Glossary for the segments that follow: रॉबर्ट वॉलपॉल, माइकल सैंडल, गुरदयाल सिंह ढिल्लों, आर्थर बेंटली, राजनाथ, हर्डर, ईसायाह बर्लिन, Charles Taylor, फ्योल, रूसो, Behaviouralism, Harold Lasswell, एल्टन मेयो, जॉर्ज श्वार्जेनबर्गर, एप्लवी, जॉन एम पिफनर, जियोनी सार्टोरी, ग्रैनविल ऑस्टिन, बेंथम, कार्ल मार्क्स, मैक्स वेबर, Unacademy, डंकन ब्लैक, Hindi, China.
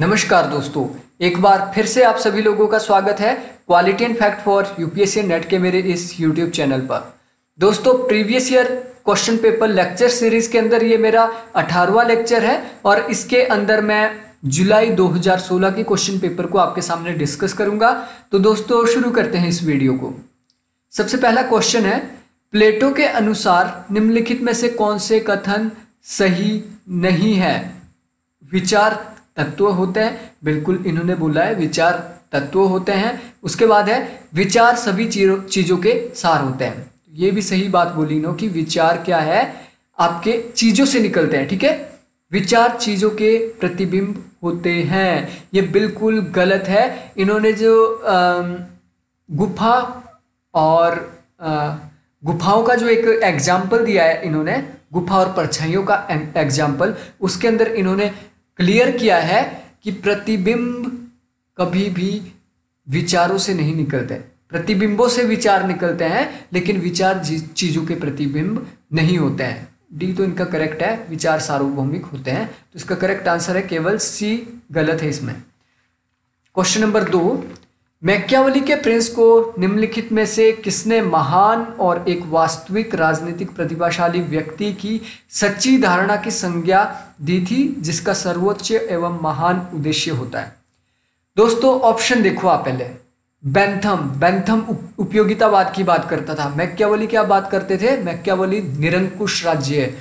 नमस्कार दोस्तों, एक बार फिर से आप सभी लोगों का स्वागत है quality and fact for UPSC NET के मेरे इस यूट्यूब चैनल पर। दोस्तों, previous year question paper lecture series के अंदर ये मेरा 18वां लेक्चर है और इसके अंदर मैं जुलाई 2016 के क्वेश्चन पेपर को आपके सामने डिस्कस करूंगा। तो दोस्तों, शुरू करते हैं इस वीडियो को। सबसे पहला क्वेश्चन है, प्लेटो के अनुसार निम्नलिखित में से कौन से कथन सही नहीं है? विचार तत्व होते हैं, बिल्कुल इन्होंने बोला है विचार तत्व होते हैं। उसके बाद है, विचार सभी चीज़ों के सार होते हैं। ये भी सही बात बोली ना कि विचार क्या है, आपके चीज़ों से निकलते हैं, ठीक है। विचार चीज़ों के प्रतिबिंब होते हैं, ये बिल्कुल गलत है। इन्होंने जो गुफा और गुफाओं का जो एक एग्जाम्पल दिया है, इन्होंने गुफा और परछाइयों का एग्जाम्पल, उसके अंदर इन्होंने क्लियर किया है कि प्रतिबिंब कभी भी विचारों से नहीं निकलते। प्रतिबिंबों से विचार निकलते हैं, लेकिन विचार चीज़ों के प्रतिबिंब नहीं होते हैं। डी तो इनका करेक्ट है, विचार सार्वभौमिक होते हैं। तो इसका करेक्ट आंसर है केवल सी, गलत है इसमें। क्वेश्चन नंबर 2, मैकियावेली के प्रिंस को निम्नलिखित में से किसने महान और एक वास्तविक राजनीतिक प्रतिभाशाली व्यक्ति की सच्ची धारणा की संज्ञा दी थी, जिसका सर्वोच्च एवं महान उद्देश्य होता है? दोस्तों, ऑप्शन देखो आप पहले। बेंथम उपयोगितावाद की बात करता था, मैकियावेली क्या बात करते थे? मैकियावेली निरंकुश राज्य,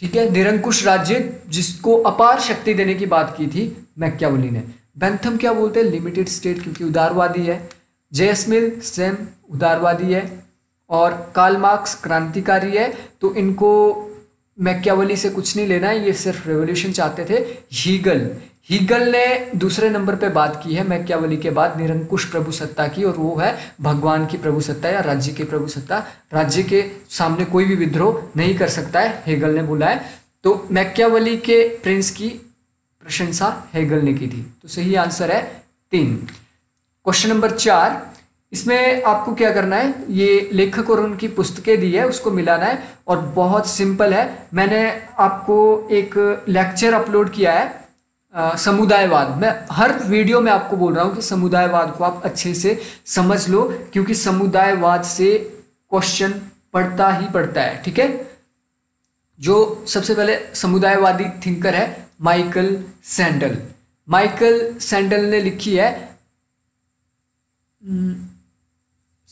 ठीक है, निरंकुश राज्य जिसको अपार शक्ति देने की बात की थी मैकियावेली ने। बेंथम क्या बोलते हैं? लिमिटेड स्टेट, क्योंकि उदारवादी है। जेएस मिल सेम उदारवादी है, और कार्ल मार्क्स क्रांतिकारी है। तो इनको मैकियावेली से कुछ नहीं लेना है, ये सिर्फ रेवोल्यूशन चाहते थे। हीगल ने दूसरे नंबर पे बात की है मैकियावेली के बाद निरंकुश प्रभु सत्ता की, और वो है भगवान की प्रभु सत्ता या राज्य की प्रभु सत्ता। राज्य के सामने कोई भी विद्रोह नहीं कर सकता है, हीगल ने बोला है। तो मैकियावेली के प्रिंस की प्रशंसा हेगल ने की थी। तो सही आंसर है 3। क्वेश्चन नंबर 4, इसमें आपको क्या करना है, ये लेखक और उनकी पुस्तकें दी है, उसको मिलाना है, और बहुत सिंपल है। मैंने आपको एक लेक्चर अपलोड किया है समुदायवाद। मैं हर वीडियो में आपको बोल रहा हूँ कि समुदायवाद को आप अच्छे से समझ लो, क्योंकि समुदायवाद से क्वेश्चन पड़ता ही पड़ता है, ठीक है। जो सबसे पहले समुदायवादी थिंकर है माइकल सैंडल ने लिखी है।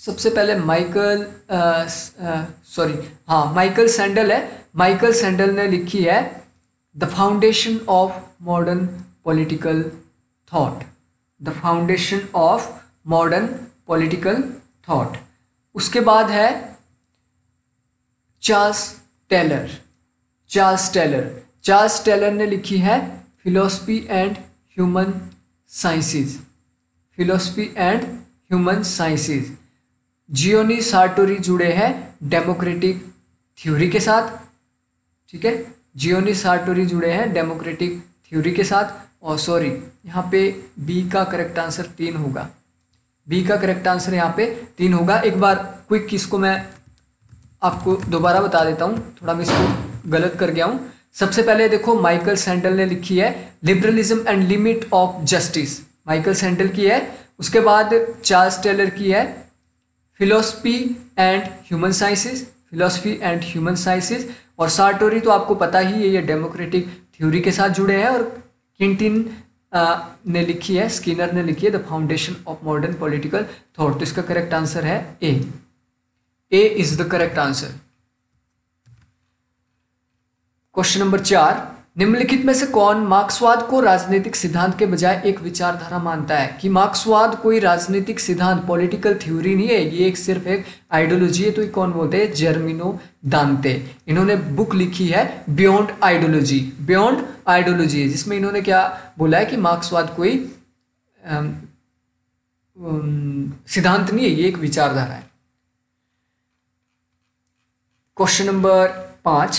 सबसे पहले माइकल सैंडल है, माइकल सैंडल ने लिखी है the foundation of modern political thought. The foundation of modern political thought. उसके बाद है चार्ल्स टेलर ने लिखी है philosophy and human sciences. जियोनी सार्टोरी जुड़े हैं डेमोक्रेटिक थ्योरी के साथ, ठीक है। यहाँ पे बी का करेक्ट आंसर 3 होगा। एक बार क्विक इसको मैं आपको दोबारा बता देता हूँ, थोड़ा मैं इसको गलत कर गया हूँ। सबसे पहले देखो, माइकल सैंडल ने लिखी है liberalism and limit of justice, माइकल सैंडल की है। उसके बाद चार्ल्स टेलर की है फिलोसफी एंड ह्यूमन साइंसेज। और सार्टोरी तो आपको पता ही है, ये डेमोक्रेटिक थ्योरी के साथ जुड़े हैं। और क्विंटिन ने लिखी है, स्किनर ने लिखी है the foundation of modern political thought. तो इसका करेक्ट आंसर है A is the correct answer. Question number 4, निम्नलिखित में से कौन मार्क्सवाद को राजनीतिक सिद्धांत के बजाय एक विचारधारा मानता है? कि मार्क्सवाद कोई राजनीतिक सिद्धांत, पॉलिटिकल थ्योरी नहीं है, ये एक सिर्फ एक आइडियोलॉजी है। तो ये कौन बोलते हैं? जर्मिनो दांते। इन्होंने बुक लिखी है बियॉन्ड आइडियोलॉजी, जिसमें इन्होंने क्या बोला है कि मार्क्सवाद कोई सिद्धांत नहीं है, ये एक विचारधारा है। क्वेश्चन नंबर 5,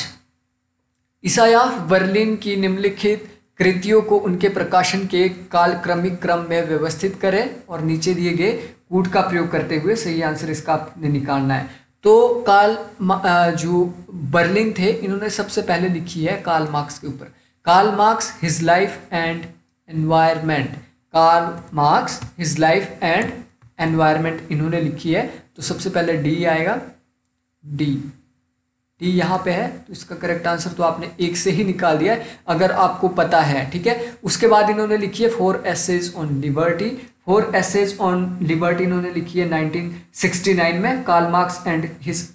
ईसायाह बर्लिन की निम्नलिखित कृतियों को उनके प्रकाशन के कालक्रमिक क्रम में व्यवस्थित करें और नीचे दिए गए कूट का प्रयोग करते हुए। सही आंसर इसका आपने निकालना है। तो जो बर्लिन थे, इन्होंने सबसे पहले लिखी है कार्ल मार्क्स के ऊपर, कार्ल मार्क्स his life and environment, कार्ल मार्क्स, his life and environment इन्होंने लिखी है। तो सबसे पहले डी आएगा, डी डी यहाँ पे है तो इसका करेक्ट आंसर तो आपने एक से ही निकाल दिया है अगर आपको पता है, ठीक है। उसके बाद इन्होंने लिखी है 4 essays on liberty, 4 essays on liberty इन्होंने लिखी है 1969 में, कार्ल मार्क्स and his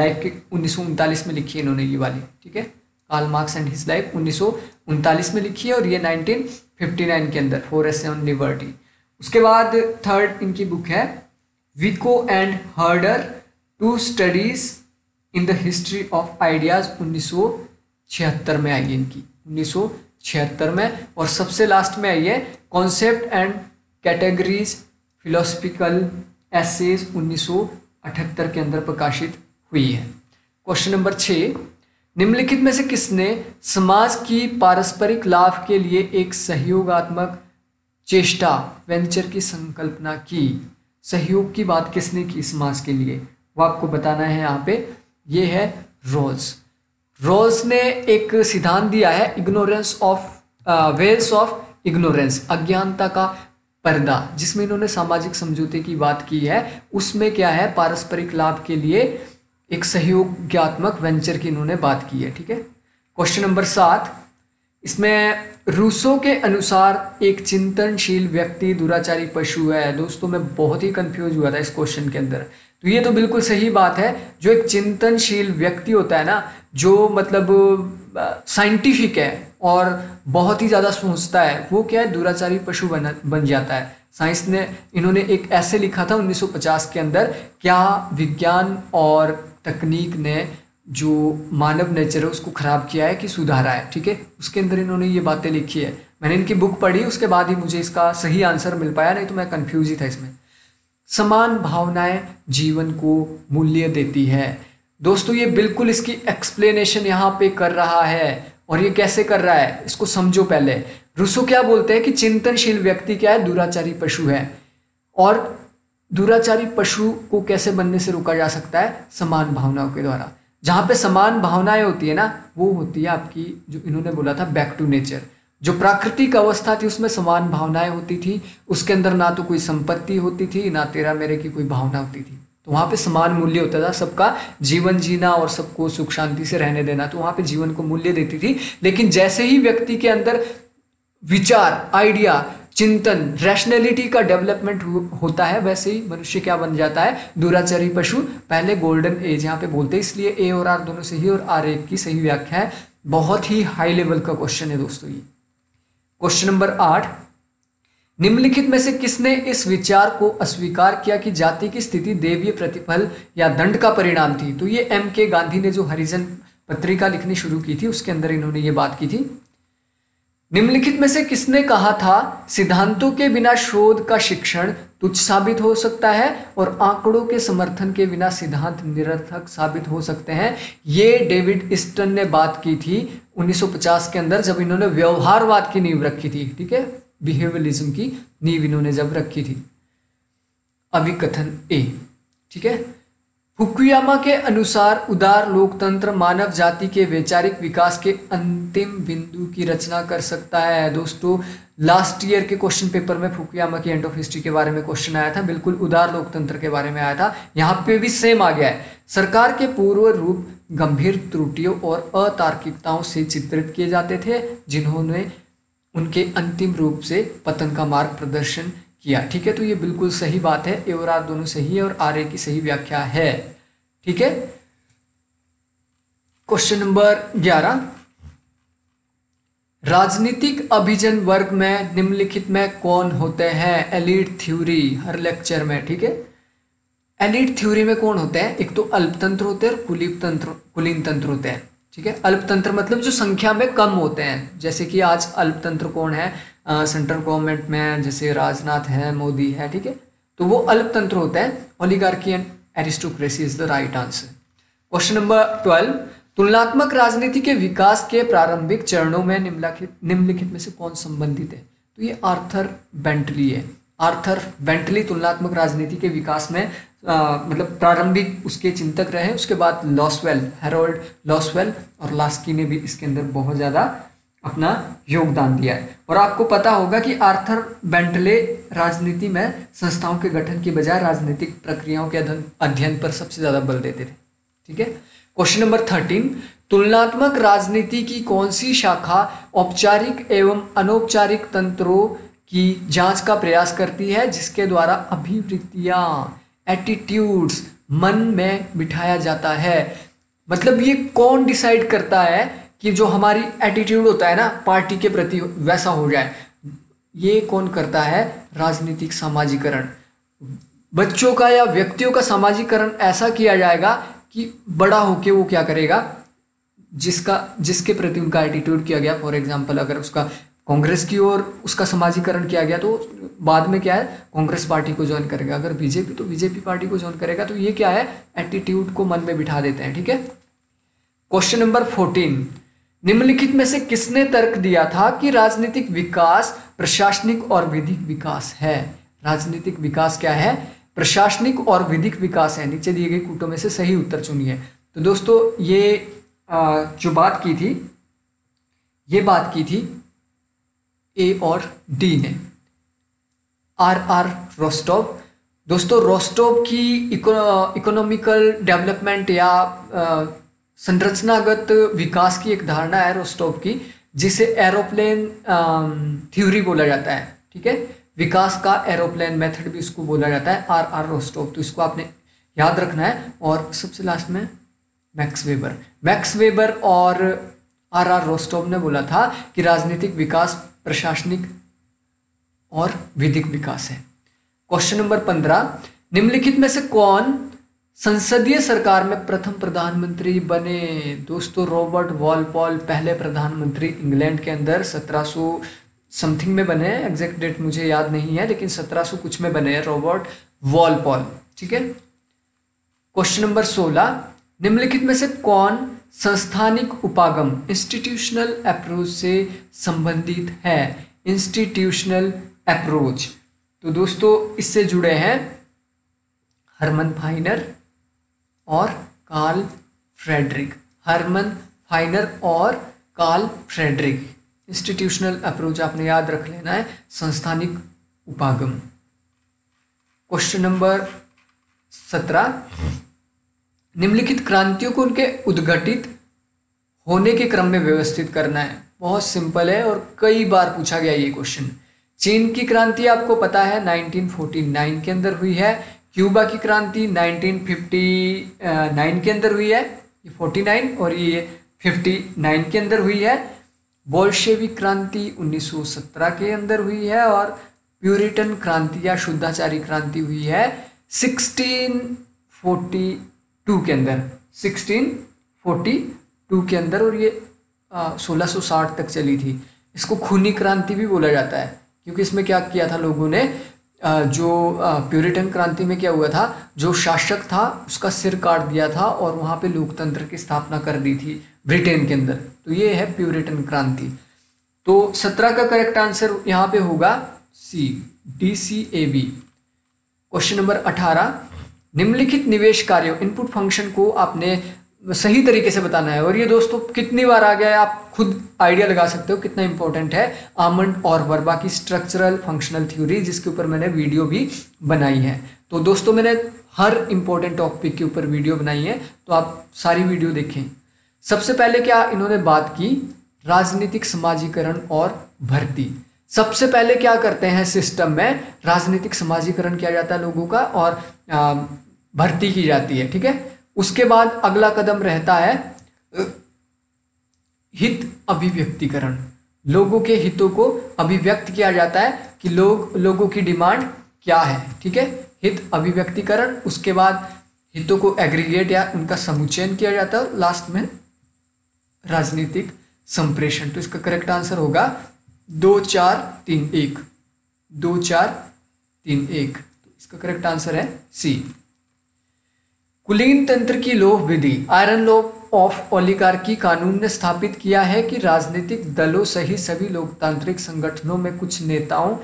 life के 1939 में लिखी है इन्होंने ये वाली, ठीक है। कार्ल मार्क्स and his life 1939 में लिखी है और ये 1959 के अंदर 4 एसेज ऑन लिबर्टी। उसके बाद थर्ड इनकी बुक है Vico and हर्डर, 2 studies in the history of ideas 1976 में आई है इनकी, 1976 में। और सबसे लास्ट में आई है concept and categories philosophical essays 1978 के अंदर प्रकाशित हुई है। क्वेश्चन नंबर 6, निम्नलिखित में से किसने समाज की पारस्परिक लाभ के लिए एक सहयोगात्मक चेष्टा वेंचर की संकल्पना की? सहयोग की बात किसने की समाज के लिए, वो आपको बताना है यहाँ पे। ये है रोल्स। रोल्स ने एक सिद्धांत दिया है ignorance of veils of ignorance, अज्ञानता का पर्दा, जिसमें इन्होंने सामाजिक समझौते की बात की है। उसमें क्या है, पारस्परिक लाभ के लिए एक सहयोगात्मक वेंचर की इन्होंने बात की है, ठीक है। क्वेश्चन नंबर 7, इसमें रूसो के अनुसार एक चिंतनशील व्यक्ति दुराचारी पशु है। दोस्तों मैं बहुत ही कंफ्यूज हुआ था इस क्वेश्चन के अंदर। तो ये तो बिल्कुल सही बात है, जो एक चिंतनशील व्यक्ति होता है ना, जो मतलब साइंटिफिक है और बहुत ही ज़्यादा सोचता है, वो क्या है, दुराचारी पशु बन जाता है। साइंस ने इन्होंने एक ऐसे लिखा था 1950 के अंदर, क्या विज्ञान और तकनीक ने जो मानव नेचर है उसको ख़राब किया है कि सुधारा है, ठीक है। उसके अंदर इन्होंने ये बातें लिखी है। मैंने इनकी बुक पढ़ी उसके बाद ही मुझे इसका सही आंसर मिल पाया, नहीं तो मैं कन्फ्यूज ही था इसमें। समान भावनाएं जीवन को मूल्य देती है। दोस्तों ये बिल्कुल इसकी एक्सप्लेनेशन यहाँ पे कर रहा है, और ये कैसे कर रहा है इसको समझो पहले। रूसो क्या बोलते हैं कि चिंतनशील व्यक्ति क्या है, दुराचारी पशु है, और दुराचारी पशु को कैसे बनने से रोका जा सकता है, समान भावनाओं के द्वारा। जहाँ पे समान भावनाएं होती है ना, वो होती है आपकी, जो इन्होंने बोला था बैक टू नेचर, जो प्राकृतिक अवस्था थी उसमें समान भावनाएं होती थी। उसके अंदर ना तो कोई संपत्ति होती थी, ना तेरा मेरे की कोई भावना होती थी। तो वहाँ पे समान मूल्य होता था, सबका जीवन जीना और सबको सुख शांति से रहने देना, तो वहाँ पे जीवन को मूल्य देती थी। लेकिन जैसे ही व्यक्ति के अंदर विचार, आइडिया, चिंतन, रैशनैलिटी का डेवलपमेंट होता है, वैसे ही मनुष्य क्या बन जाता है, दुराचारी पशु। पहले गोल्डन एज यहाँ पे बोलते हैं, इसलिए ए और आर दोनों सही और आर एक की सही व्याख्या है। बहुत ही हाई लेवल का क्वेश्चन है दोस्तों ये। क्वेश्चन नंबर 8, निम्नलिखित में से किसने इस विचार को अस्वीकार किया कि जाति की स्थिति देवीय प्रतिफल या दंड का परिणाम थी? तो ये एम के गांधी ने जो हरिजन पत्रिका लिखनी शुरू की थी उसके अंदर इन्होंने ये बात की थी। निम्नलिखित में से किसने कहा था सिद्धांतों के बिना शोध का शिक्षण तुच्छ साबित हो सकता है और आंकड़ों के समर्थन के बिना सिद्धांत निरर्थक साबित हो सकते हैं? ये डेविड ईस्टन ने बात की थी 1950 के अंदर, जब इन्होंने व्यवहारवाद की नींव रखी थी, ठीक है, बिहेवियरलिज्म की नींव इन्होंने जब रखी थी। अभिकथन ए, ठीक है। फुकुयामा के अनुसार उदार लोकतंत्र मानव जाति के वैचारिक विकास के अंतिम बिंदु की रचना कर सकता है। दोस्तों लास्ट ईयर के क्वेश्चन पेपर में फुकुयामा की एंड ऑफ हिस्ट्री के बारे में क्वेश्चन आया था, बिल्कुल उदार लोकतंत्र के बारे में आया था, यहाँ पे भी सेम आ गया है। सरकार के पूर्व रूप गंभीर त्रुटियों और अतार्किकताओं से चित्रित किए जाते थे, जिन्होंने उनके अंतिम रूप से पतन का मार्ग प्रदर्शन किया, ठीक है। तो ये बिल्कुल सही बात है, ए और आर दोनों सही है और आर ए की सही व्याख्या है, ठीक है। क्वेश्चन नंबर 11, राजनीतिक अभिजन वर्ग में निम्नलिखित में कौन होते हैं? एलिट थ्योरी हर लेक्चर में, ठीक है। एलिट थ्योरी में कौन होते हैं? एक तो अल्पतंत्र होते हैं और कुलीन तंत्र होते हैं, ठीक है। अल्पतंत्र मतलब जो संख्या में कम होते हैं, जैसे कि आज अल्पतंत्र कौन है सेंट्रल गवर्नमेंट में, जैसे राजनाथ है, मोदी है, ठीक है, तो वो अल्पतंत्र होते हैं। Oligarchy and aristocracy is the right answer. Question number 12, तुलनात्मक राजनीति के विकास के प्रारंभिक चरणों में निम्नलिखित में से कौन संबंधित है? तो ये आर्थर बेंटली है। आर्थर बेंटली तुलनात्मक राजनीति के विकास में मतलब प्रारंभिक उसके चिंतक रहे। उसके बाद लॉसवेल, हेरोल्ड लॉसवेल और लास्की ने भी इसके अंदर बहुत ज़्यादा अपना योगदान दिया है। और आपको पता होगा कि आर्थर बेंटले राजनीति में संस्थाओं के गठन के बजाय राजनीतिक प्रक्रियाओं के अध्ययन पर सबसे ज़्यादा बल देते थे। ठीक है, क्वेश्चन नंबर 13, तुलनात्मक राजनीति की कौन सी शाखा औपचारिक एवं अनौपचारिक तंत्रों की जांच का प्रयास करती है जिसके द्वारा अभिवृत्तियाँ, एटीट्यूड्स मन में बिठाया जाता है? मतलब ये कौन डिसाइड करता है कि जो हमारी एटीट्यूड होता है ना पार्टी के प्रति वैसा हो जाए? ये कौन करता है? राजनीतिक सामाजिकरण। बच्चों का या व्यक्तियों का सामाजिकरण ऐसा किया जाएगा कि बड़ा होके वो क्या करेगा, जिसके प्रति उनका एटीट्यूड किया गया, फॉर एग्जाम्पल अगर उसका कांग्रेस की ओर उसका सामाजिकरण किया गया तो बाद में क्या है, कांग्रेस पार्टी को ज्वाइन करेगा, अगर बीजेपी तो बीजेपी पार्टी को ज्वाइन करेगा। तो ये क्या है, एटीट्यूड को मन में बिठा देते हैं। ठीक है, क्वेश्चन नंबर 14, निम्नलिखित में से किसने तर्क दिया था कि राजनीतिक विकास प्रशासनिक और विधिक विकास है? राजनीतिक विकास क्या है? प्रशासनिक और विधिक विकास है। नीचे दिए गए कूटों में से सही उत्तर चुनिए। तो दोस्तों ये जो बात की थी, ये बात की थी ए और डी ने, आर रोस्टोव। दोस्तों रोस्टोव की इकोनॉमिकल डेवलपमेंट या संरचनागत विकास की एक धारणा है रोस्टोव की, जिसे एरोप्लेन थ्योरी बोला जाता है। ठीक है, विकास का एरोप्लेन मेथड भी इसको बोला जाता है, आर रोस्टोव। तो इसको आपने याद रखना है। और सबसे लास्ट में मैक्स वेबर और आर रोस्टोव ने बोला था कि राजनीतिक विकास प्रशासनिक और विधिक विकास है। क्वेश्चन नंबर 15, निम्नलिखित में से कौन संसदीय सरकार में प्रथम प्रधानमंत्री बने? दोस्तों रॉबर्ट वॉलपॉल पहले प्रधानमंत्री इंग्लैंड के अंदर 1700 समथिंग में बने, एग्जैक्ट डेट मुझे याद नहीं है, लेकिन 1700 कुछ में बने रॉबर्ट वॉलपॉल। ठीक है, क्वेश्चन नंबर 16, निम्नलिखित में से कौन संस्थानिक उपागम इंस्टीट्यूशनल अप्रोच से संबंधित है? इंस्टीट्यूशनल अप्रोच, तो दोस्तों इससे जुड़े हैं हरमन फाइनर और कार्ल फ्रेडरिक। हरमन फाइनर और कार्ल फ्रेडरिक। इंस्टीट्यूशनल अप्रोच आपने याद रख लेना है, संस्थानिक उपागम। क्वेश्चन नंबर 17, निम्नलिखित क्रांतियों को उनके उद्घटित होने के क्रम में व्यवस्थित करना है। बहुत सिंपल है और कई बार पूछा गया ये क्वेश्चन। चीन की क्रांति आपको पता है 1949 के अंदर हुई है, क्यूबा की क्रांति 1959 के अंदर हुई है, ये 49 और ये 59 के अंदर हुई है, बोल्शेविक क्रांति 1917 के अंदर हुई है, और प्यूरिटन क्रांति या शुद्धाचारी क्रांति हुई है 1642 के अंदर, 1642 के अंदर, और ये 1660 तक चली थी। इसको खूनी क्रांति भी बोला जाता है क्योंकि इसमें क्या किया था लोगों ने, जो प्यूरिटन क्रांति में क्या हुआ था, जो शासक था उसका सिर काट दिया था और वहाँ पे लोकतंत्र की स्थापना कर दी थी ब्रिटेन के अंदर। तो ये है प्यूरिटन क्रांति। तो 17 का करेक्ट आंसर यहाँ पे होगा सी, DCAB। क्वेश्चन नंबर 18, निम्नलिखित निवेश कार्यों इनपुट फंक्शन को आपने सही तरीके से बताना है। और ये दोस्तों कितनी बार आ गया है, आप खुद आइडिया लगा सकते हो कितना इंपॉर्टेंट है आमंड और वर्बा की स्ट्रक्चरल फंक्शनल थ्योरी, जिसके ऊपर मैंने वीडियो भी बनाई है। तो दोस्तों मैंने हर इंपॉर्टेंट टॉपिक के ऊपर वीडियो बनाई है, तो आप सारी वीडियो देखें। सबसे पहले क्या इन्होंने बात की, राजनीतिक समाजीकरण और भर्ती। सबसे पहले क्या करते हैं सिस्टम में, राजनीतिक समाजीकरण किया जाता है लोगों का और भर्ती की जाती है। ठीक है, उसके बाद अगला कदम रहता है हित अभिव्यक्तिकरण। लोगों के हितों को अभिव्यक्त किया जाता है कि लोगों की डिमांड क्या है। ठीक है, हित अभिव्यक्तिकरण। उसके बाद हितों को एग्रीगेट या उनका समुच्चयन किया जाता है, और लास्ट में राजनीतिक संप्रेषण। तो इसका करेक्ट आंसर होगा 2, 4, 3, 1, 2, 4, 3, 1। तो इसका करेक्ट आंसर है सी। कुलीन तंत्र की लोह विधि, आयरन लॉ ऑफ ओलिगार्की कानून ने स्थापित किया है कि राजनीतिक दलों सहित सभी लोकतांत्रिक संगठनों में कुछ नेताओं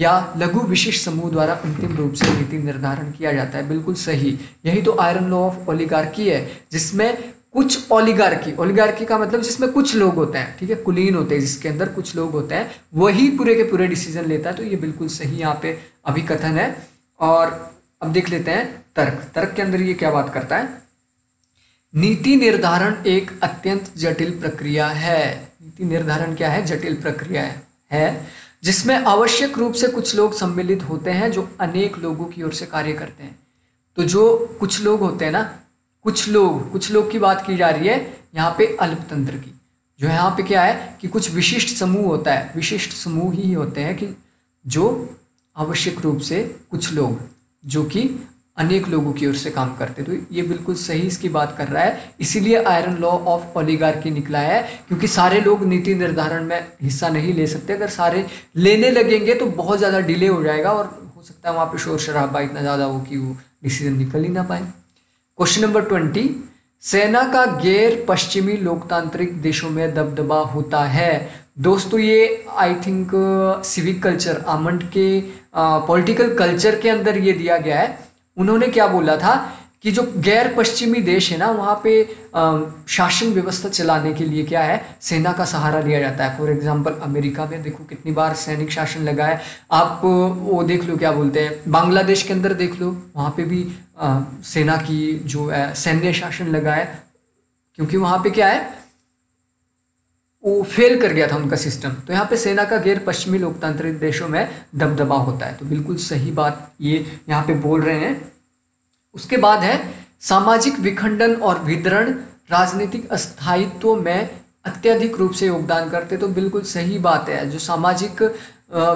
या लघु विशिष्ट समूह द्वारा अंतिम रूप से नीति निर्धारण किया जाता है। बिल्कुल सही, यही तो आयरन लॉ ऑफ ओलिगार्की है, जिसमें कुछ ओलिगार्की, ओलिगार्की का मतलब जिसमें कुछ लोग होते हैं, ठीक है, कुलीन होते हैं, जिसके अंदर कुछ लोग होते हैं, वही पूरे के पूरे डिसीजन लेता है। तो ये बिल्कुल सही यहाँ पे अभी कथन है। और अब देख लेते हैं तर्क। तर्क के अंदर ये क्या बात करता है, नीति निर्धारण एक अत्यंत जटिल प्रक्रिया है। नीति निर्धारण क्या है, जटिल प्रक्रिया है जिसमें आवश्यक रूप से कुछ लोग सम्मिलित होते हैं जो अनेक लोगों की ओर से कार्य करते हैं। तो जो कुछ लोग होते हैं ना, कुछ लोग की बात की जा रही है यहाँ पे अल्पतंत्र की। जो यहाँ पे क्या है कि कुछ विशिष्ट समूह होता है, विशिष्ट समूह ही होते हैं कि जो आवश्यक रूप से कुछ लोग जो कि अनेक लोगों की ओर से काम करते। तो ये बिल्कुल सही इसकी बात कर रहा है, इसीलिए आयरन लॉ ऑफ ओलिगार्की निकला है, क्योंकि सारे लोग नीति निर्धारण में हिस्सा नहीं ले सकते। अगर सारे लेने लगेंगे तो बहुत ज़्यादा डिले हो जाएगा और हो सकता है वहाँ पे शोर शराबा इतना ज़्यादा हो कि वो डिसीजन निकल ही ना पाए। क्वेश्चन नंबर 20, सेना का गैर पश्चिमी लोकतांत्रिक देशों में दबदबा होता है। दोस्तों ये I think civic culture, Almond के पॉलिटिकल कल्चर के अंदर ये दिया गया है। उन्होंने क्या बोला था कि जो गैर पश्चिमी देश है ना, वहाँ पे शासन व्यवस्था चलाने के लिए क्या है, सेना का सहारा लिया जाता है। फॉर एग्जांपल अमेरिका में देखो कितनी बार सैनिक शासन लगा है। आप वो देख लो, क्या बोलते हैं, बांग्लादेश के अंदर देख लो, वहाँ पे भी सेना की जो सैन्य शासन लगा है, क्योंकि वहाँ पे क्या है वो फेल कर गया था उनका सिस्टम। तो यहाँ पे सेना का गैर पश्चिमी लोकतांत्रिक देशों में दबदबा होता है। तो बिल्कुल सही बात ये यहाँ पे बोल रहे हैं। उसके बाद है सामाजिक विखंडन और विदरण राजनीतिक अस्थायित्व में अत्यधिक रूप से योगदान करते। तो बिल्कुल सही बात है, जो सामाजिक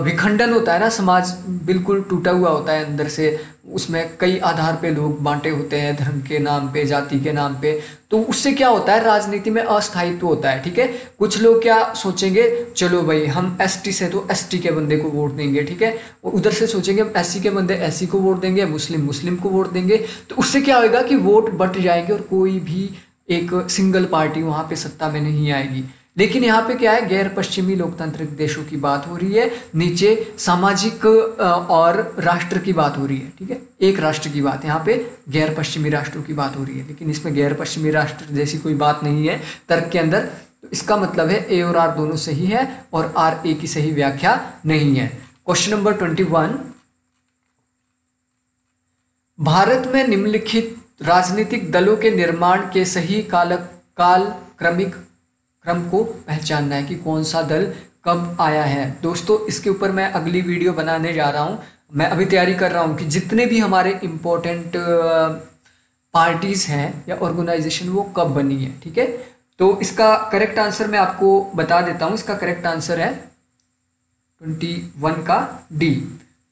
विखंडन होता है ना, समाज बिल्कुल टूटा हुआ होता है अंदर से, उसमें कई आधार पे लोग बांटे होते हैं, धर्म के नाम पे, जाति के नाम पे। तो उससे क्या होता है, राजनीति में अस्थायित्व होता है। ठीक है, कुछ लोग क्या सोचेंगे, चलो भाई हम एसटी से तो एसटी के बंदे को वोट देंगे, ठीक है, और उधर से सोचेंगे हम एससी के बंदे एससी को वोट देंगे, मुस्लिम मुस्लिम को वोट देंगे। तो उससे क्या होगा कि वोट बंट जाएंगे और कोई भी एक सिंगल पार्टी वहाँ पे सत्ता में नहीं आएगी। लेकिन यहाँ पे क्या है, गैर पश्चिमी लोकतांत्रिक देशों की बात हो रही है, नीचे सामाजिक और राष्ट्र की बात हो रही है। ठीक है, एक राष्ट्र की बात, यहाँ पे गैर पश्चिमी राष्ट्रों की बात हो रही है, लेकिन इसमें गैर पश्चिमी राष्ट्र जैसी कोई बात नहीं है तर्क के अंदर। तो इसका मतलब है ए और आर दोनों सही है और आर ए की सही व्याख्या नहीं है। क्वेश्चन नंबर 21, भारत में निम्नलिखित राजनीतिक दलों के निर्माण के सही कालक्रमिक क्रम को पहचानना है कि कौन सा दल कब आया है। दोस्तों इसके ऊपर मैं अगली वीडियो बनाने जा रहा हूँ, मैं अभी तैयारी कर रहा हूँ कि जितने भी हमारे इम्पोर्टेंट पार्टीज़ हैं या ऑर्गेनाइजेशन वो कब बनी है। ठीक है, तो इसका करेक्ट आंसर मैं आपको बता देता हूँ। इसका करेक्ट आंसर है 21 का डी।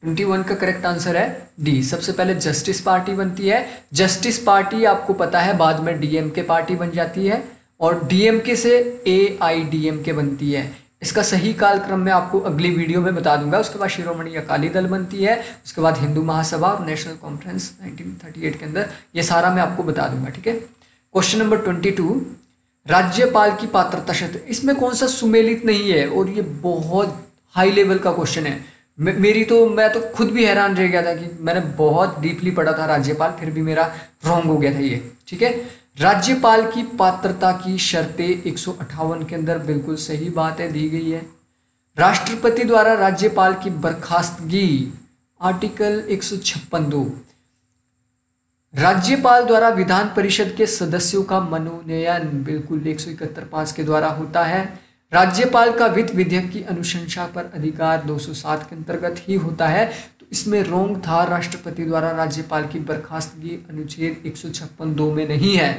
21 का करेक्ट आंसर है डी। सबसे पहले जस्टिस पार्टी बनती है, जस्टिस पार्टी आपको पता है बाद में डीएमके पार्टी बन जाती है, और डीएमके से एआईडीएमके बनती है। इसका सही कालक्रम मैं आपको अगली वीडियो में बता दूंगा। उसके बाद शिरोमणि अकाली दल बनती है, उसके बाद हिंदू महासभा और नेशनल कॉन्फ्रेंस 1938 के अंदर, ये सारा मैं आपको बता दूंगा। ठीक है, क्वेश्चन नंबर 22, राज्यपाल की पात्रता शर्त, इसमें कौन सा सुमेलित नहीं है, और ये बहुत हाई लेवल का क्वेश्चन है। मैं तो खुद भी हैरान रह गया था कि मैंने बहुत डीपली पढ़ा था राज्यपाल, फिर भी मेरा रॉन्ग हो गया था ये। ठीक है, राज्यपाल की पात्रता की शर्तें 158 के अंदर बिल्कुल सही बात है, दी गई है। राष्ट्रपति द्वारा राज्यपाल की बर्खास्तगी, आर्टिकल 156(2)। राज्यपाल द्वारा विधान परिषद के सदस्यों का मनोनयन बिल्कुल 171(5) के द्वारा होता है। राज्यपाल का वित्त विधेयक की अनुशंसा पर अधिकार 207 के अंतर्गत ही होता है। तो इसमें रोंग था, राष्ट्रपति द्वारा राज्यपाल की बर्खास्तगी अनुच्छेद 156(2) में नहीं है।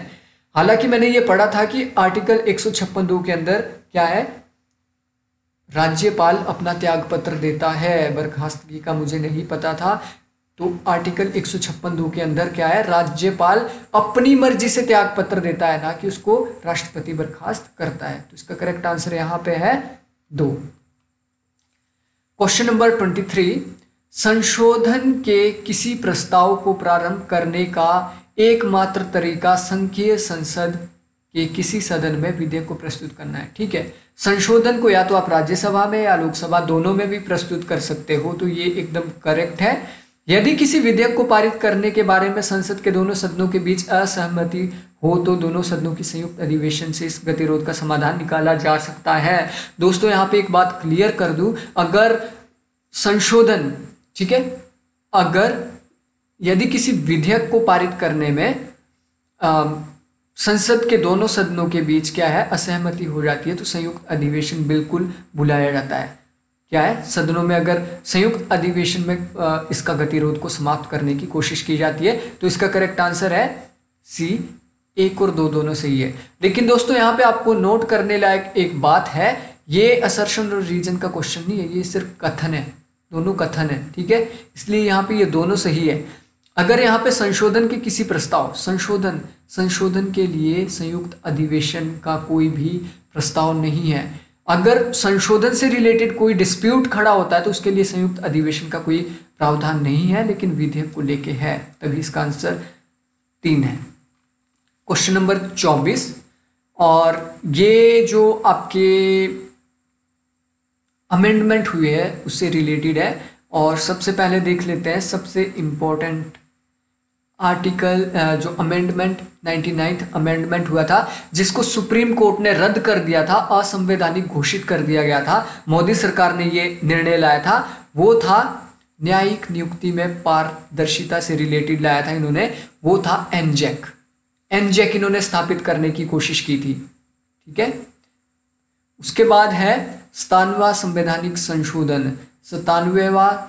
हालांकि मैंने ये पढ़ा था कि आर्टिकल 156(2) के अंदर क्या है, राज्यपाल अपना त्याग पत्र देता है, बर्खास्तगी का मुझे नहीं पता था। तो आर्टिकल 156(2) के अंदर क्या है, राज्यपाल अपनी मर्जी से त्याग पत्र देता है, ना कि उसको राष्ट्रपति बर्खास्त करता है। तो इसका करेक्ट आंसर यहाँ पे है 2। क्वेश्चन नंबर 23, संशोधन के किसी प्रस्ताव को प्रारंभ करने का एकमात्र तरीका संघीय संसद के किसी सदन में विधेयक को प्रस्तुत करना है। ठीक है, संशोधन को या तो आप राज्यसभा में या लोकसभा दोनों में भी प्रस्तुत कर सकते हो, तो ये एकदम करेक्ट है। यदि किसी विधेयक को पारित करने के बारे में संसद के दोनों सदनों के बीच असहमति हो तो दोनों सदनों की संयुक्त अधिवेशन से इस गतिरोध का समाधान निकाला जा सकता है। दोस्तों यहाँ पे एक बात क्लियर कर दूं, अगर संशोधन, ठीक है, अगर यदि किसी विधेयक को पारित करने में संसद के दोनों सदनों के बीच क्या है, असहमति हो जाती है तो संयुक्त अधिवेशन बिल्कुल बुलाया जाता है। क्या है, सदनों में अगर संयुक्त अधिवेशन में इसका गतिरोध को समाप्त करने की कोशिश की जाती है। तो इसका करेक्ट आंसर है सी, 1 और 2 दोनों सही है। लेकिन दोस्तों यहाँ पे आपको नोट करने लायक एक बात है, ये असर्शन और रीजन का क्वेश्चन नहीं है, ये सिर्फ कथन है, दोनों कथन है, ठीक है, इसलिए यहाँ पे ये दोनों सही है। अगर यहाँ पे संशोधन के किसी प्रस्ताव, संशोधन के लिए संयुक्त अधिवेशन का कोई भी प्रस्ताव नहीं है, अगर संशोधन से रिलेटेड कोई डिस्प्यूट खड़ा होता है तो उसके लिए संयुक्त अधिवेशन का कोई प्रावधान नहीं है, लेकिन विधेयक को लेके है, तभी इसका आंसर 3 है। क्वेश्चन नंबर 24, और ये जो आपके अमेंडमेंट हुए है उससे रिलेटेड है, और सबसे पहले देख लेते हैं सबसे इम्पोर्टेंट आर्टिकल जो अमेंडमेंट 99th अमेंडमेंट हुआ था, जिसको सुप्रीम कोर्ट ने रद्द कर दिया था, असंवैधानिक घोषित कर दिया गया था, मोदी सरकार ने ये निर्णय लाया था, वो था न्यायिक नियुक्ति में पारदर्शिता से रिलेटेड लाया था इन्होंने, वो था एनजैक इन्होंने स्थापित करने की कोशिश की थी, ठीक है। उसके बाद है 97वां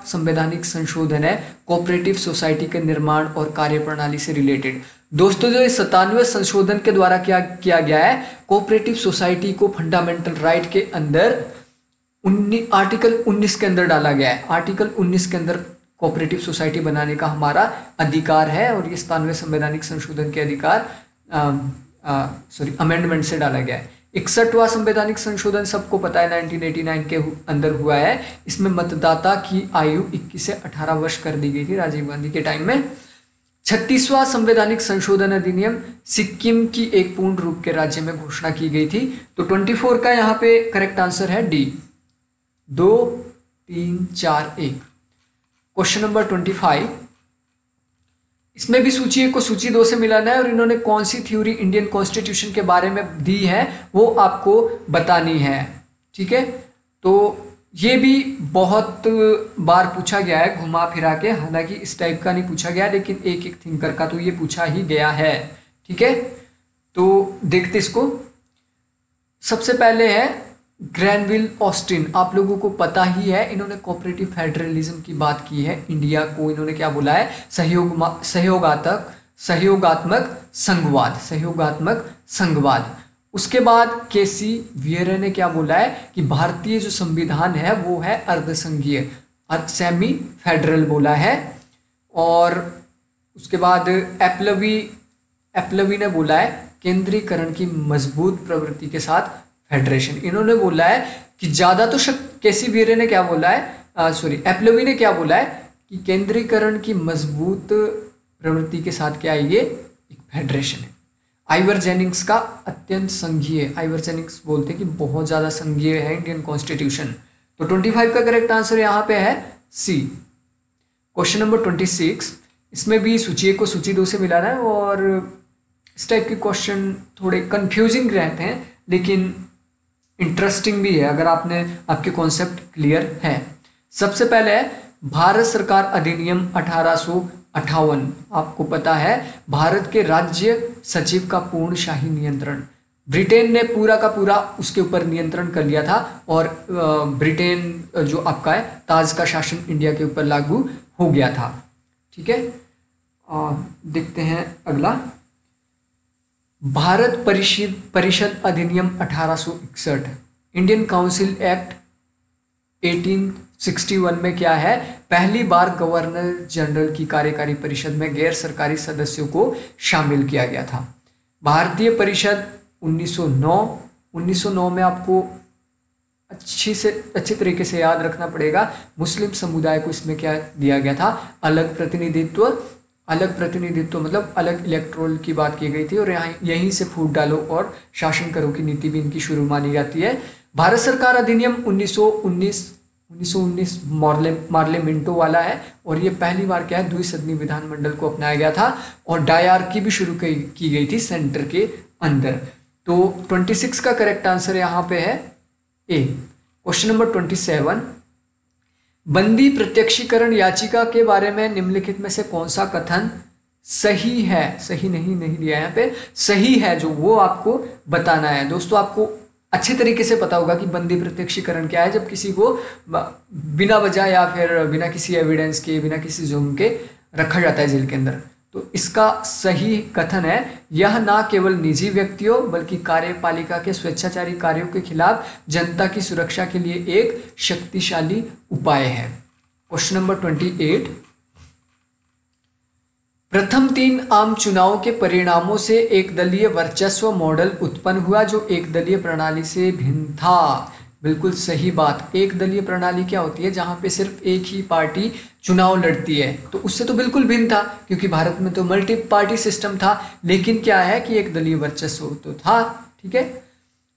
संवैधानिक संशोधन है, कोऑपरेटिव सोसाइटी के निर्माण और कार्यप्रणाली से रिलेटेड। दोस्तों जो 97वें संशोधन के द्वारा किया गया है, कोऑपरेटिव सोसाइटी को फंडामेंटल राइट के अंदर आर्टिकल 19 के अंदर डाला गया है। आर्टिकल 19 के अंदर कोऑपरेटिव सोसाइटी बनाने का हमारा अधिकार है, और ये 97वें संवैधानिक संशोधन के अमेंडमेंट से डाला गया है। 61वां संवैधानिक संशोधन सबको पता है 1989 के अंदर हुआ है, इसमें मतदाता की आयु 21 से 18 वर्ष कर दी गई थी राजीव गांधी के टाइम में। 36वां संवैधानिक संशोधन अधिनियम, सिक्किम की एक पूर्ण रूप के राज्य में घोषणा की गई थी। तो 24 का यहाँ पे करेक्ट आंसर है डी, 2, 3, 4, 1। क्वेश्चन नंबर 25, इसमें भी सूची 1 को सूची 2 से मिलाना है, और इन्होंने कौन सी थ्योरी इंडियन कॉन्स्टिट्यूशन के बारे में दी है वो आपको बतानी है, ठीक है। तो ये भी बहुत बार पूछा गया है घुमा फिरा के, हालांकि इस टाइप का नहीं पूछा गया, लेकिन एक एक थिंकर का तो ये पूछा ही गया है, ठीक है। तो देखते इसको, सबसे पहले है ग्रैनविल ऑस्टिन, आप लोगों को पता ही है, इन्होंने कोऑपरेटिव फेडरलिज्म की बात की है, इंडिया को इन्होंने क्या बोला है, सहयोगात्मक संघवाद। उसके बाद केसी वियरे ने क्या बोला है कि भारतीय जो संविधान है वो है अर्धसंघीय, सेमी फेडरल बोला है। और उसके बाद एप्लवी ने बोला है केंद्रीकरण की मजबूत प्रवृत्ति के साथ फेडरेशन, इन्होंने बोला है कि ज़्यादा तो केसी वीरे ने क्या बोला है, एप्लवी ने क्या बोला है कि केंद्रीकरण की मजबूत प्रवृत्ति के साथ क्या है, ये एक फेडरेशन है। आइवर जेनिंग्स का अत्यंत संघीय, आइवर जेनिंग्स बोलते हैं कि बहुत ज़्यादा संघीय है इंडियन कॉन्स्टिट्यूशन। तो 25 का करेक्ट आंसर यहाँ पे है सी। क्वेश्चन नंबर 26, इसमें भी सूची 1 को सूची 2 से मिलाना है, और इस टाइप के क्वेश्चन थोड़े कन्फ्यूजिंग रहते हैं लेकिन इंटरेस्टिंग भी है अगर आपके कॉन्सेप्ट क्लियर है। सबसे पहले है भारत सरकार अधिनियम 1858, आपको पता है भारत के राज्य सचिव का पूर्ण शाही नियंत्रण, ब्रिटेन ने पूरा का पूरा उसके ऊपर नियंत्रण कर लिया था, और ब्रिटेन जो आपका है ताज का शासन इंडिया के ऊपर लागू हो गया था, ठीक है। देखते हैं अगला, भारत परिषद अधिनियम 1861, इंडियन काउंसिल एक्ट 1861 में क्या है, पहली बार गवर्नर जनरल की कार्यकारी परिषद में गैर सरकारी सदस्यों को शामिल किया गया था। भारतीय परिषद 1909 में आपको अच्छे तरीके से याद रखना पड़ेगा, मुस्लिम समुदाय को इसमें क्या दिया गया था, अलग प्रतिनिधित्व मतलब अलग इलेक्ट्रोल की बात की गई थी, और यहाँ यहीं से फूट डालो और शासन करो की नीति भी इनकी शुरू मानी जाती है। भारत सरकार अधिनियम 1919 1919 मार्लेमिंटो वाला है और ये पहली बार क्या है द्विसदनी विधानमंडल को अपनाया गया था और डायआर्की भी शुरू की गई थी सेंटर के अंदर। तो 26 का करेक्ट आंसर यहाँ पे है ए। क्वेश्चन नंबर 27, बंदी प्रत्यक्षीकरण याचिका के बारे में निम्नलिखित में से कौन सा कथन सही है? सही नहीं दिया यहाँ पे, सही है जो वो आपको बताना है। दोस्तों आपको अच्छे तरीके से पता होगा कि बंदी प्रत्यक्षीकरण क्या है, जब किसी को बिना वजह या फिर बिना किसी एविडेंस के बिना किसी जुर्म के रखा जाता है जेल के अंदर। तो इसका सही कथन है यह ना केवल निजी व्यक्तियों बल्कि कार्यपालिका के स्वेच्छाचारी कार्यों के खिलाफ जनता की सुरक्षा के लिए एक शक्तिशाली उपाय है। क्वेश्चन नंबर 28, प्रथम 3 आम चुनावों के परिणामों से एक दलीय वर्चस्व मॉडल उत्पन्न हुआ जो एक दलीय प्रणाली से भिन्न था। बिल्कुल सही बात। एक दलीय प्रणाली क्या होती है? जहाँ पे सिर्फ एक ही पार्टी चुनाव लड़ती है, तो उससे तो बिल्कुल भिन्न था क्योंकि भारत में तो मल्टी पार्टी सिस्टम था, लेकिन क्या है कि एक दलीय वर्चस्व तो था। ठीक है,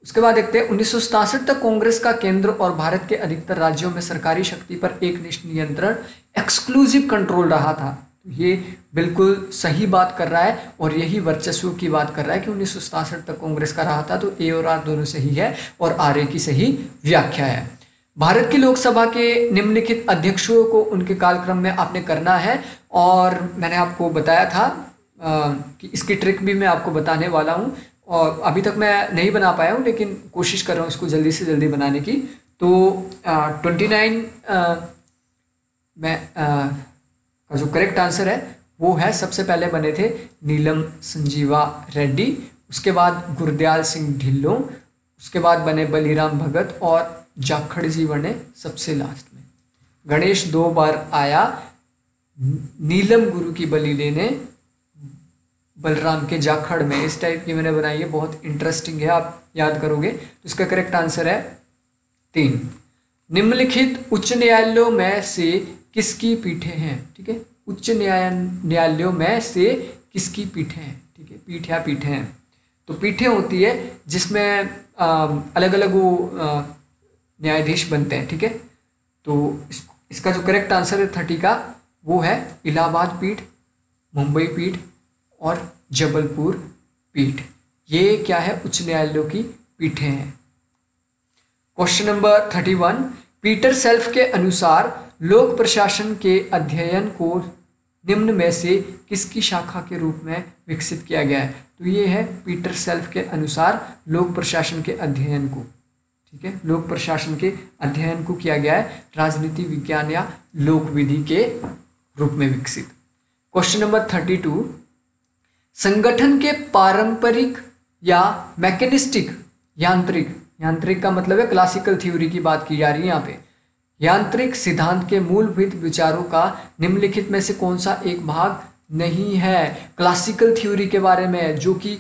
उसके बाद देखते हैं 1967 तक कांग्रेस का केंद्र और भारत के अधिकतर राज्यों में सरकारी शक्ति पर एकनिष्ठ नियंत्रण एक्सक्लूसिव कंट्रोल रहा था। ये बिल्कुल सही बात कर रहा है और यही वर्चस्व की बात कर रहा है कि 1967 तक कांग्रेस का रहा था। तो ए और आर दोनों सही है और आर ए की सही व्याख्या है। भारत की लोकसभा के निम्नलिखित अध्यक्षों को उनके कालक्रम में आपने करना है और मैंने आपको बताया था कि इसकी ट्रिक भी मैं आपको बताने वाला हूँ और अभी तक मैं नहीं बना पाया हूँ लेकिन कोशिश कर रहा हूँ इसको जल्दी से जल्दी बनाने की। तो 29 मैं जो करेक्ट आंसर है वो है, सबसे पहले बने थे नीलम संजीवा रेड्डी, उसके बाद गुरदयाल सिंह ढिल्लों, उसके बाद बने बलीराम भगत और जाखड़ जी बने सबसे लास्ट में। गणेश 2 बार आया, नीलम गुरु की बलि लेने बलराम के जाखड़ में। इस टाइप की मैंने बनाई है, बहुत इंटरेस्टिंग है, आप याद करोगे। तो इसका करेक्ट आंसर है 3। निम्नलिखित उच्च न्यायालयों में से किसकी पीठें हैं? ठीक है, उच्च न्यायालयों में से किसकी पीठें हैं? ठीक है, पीठ या पीठें हैं। तो पीठें होती है जिसमें अलग अलग वो न्यायाधीश बनते हैं। ठीक है, तो इसका जो करेक्ट आंसर है 30 का वो है इलाहाबाद पीठ, मुंबई पीठ और जबलपुर पीठ। ये क्या है? उच्च न्यायालयों की पीठें हैं। क्वेश्चन नंबर 31, पीटर सेल्फ के अनुसार लोक प्रशासन के अध्ययन को निम्न में से किसकी शाखा के रूप में विकसित किया गया है? तो ये है पीटर सेल्फ के अनुसार लोक प्रशासन के अध्ययन को। ठीक है, लोक प्रशासन के अध्ययन को किया गया है राजनीति विज्ञान या लोक विधि के रूप में विकसित। क्वेश्चन नंबर 32, संगठन के पारंपरिक या मैकेनिस्टिक यांत्रिक का मतलब है क्लासिकल थ्योरी की बात की जा रही है यहाँ पे। यांत्रिक सिद्धांत के मूलभूत विचारों का निम्नलिखित में से कौन सा एक भाग नहीं है? क्लासिकल थ्योरी के बारे में जो कि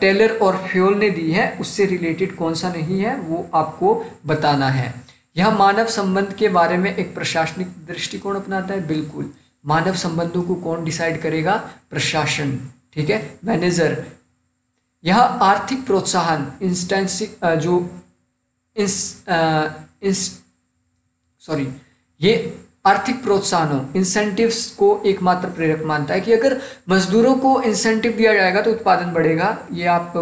टेलर और फ्योल ने दी है, उससे रिलेटेड कौन सा नहीं है वो आपको बताना है। यह मानव संबंध के बारे में एक प्रशासनिक दृष्टिकोण अपनाता है। बिल्कुल, मानव संबंधों को कौन डिसाइड करेगा? प्रशासन। ठीक है, मैनेजर। यह आर्थिक प्रोत्साहन आर्थिक प्रोत्साहनों इंसेंटिव्स को एकमात्र प्रेरक मानता है कि अगर मजदूरों को इंसेंटिव दिया जाएगा तो उत्पादन बढ़ेगा। ये आप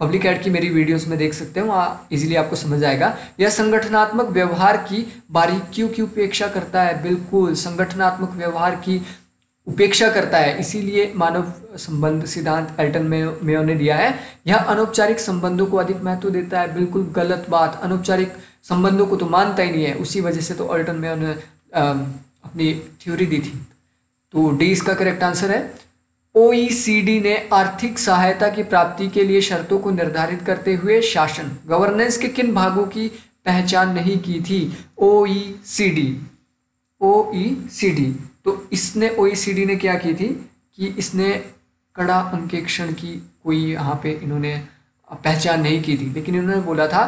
पब्लिक एड की मेरी वीडियोस में देख सकते हो, वहाँ इजीली आपको समझ आएगा। यह संगठनात्मक व्यवहार की बारीकियों की उपेक्षा करता है। बिल्कुल, संगठनात्मक व्यवहार की उपेक्षा करता है, इसीलिए मानव संबंध सिद्धांत एल्टन मेयो ने दिया है। यह अनौपचारिक संबंधों को अधिक महत्व देता है। बिल्कुल गलत बात, अनौपचारिक संबंधों को तो मानता ही नहीं है, उसी वजह से तो एल्टन मेयो ने अपनी थ्योरी दी थी। तो डी इसका करेक्ट आंसर है। OECD ने आर्थिक सहायता की प्राप्ति के लिए शर्तों को निर्धारित करते हुए शासन गवर्नेंस के किन भागों की पहचान नहीं की थी? OECD। तो इसने OECD ने क्या की थी कि इसने कड़ा अंकेक्षण की कोई यहाँ पे इन्होंने पहचान नहीं की थी, लेकिन इन्होंने बोला था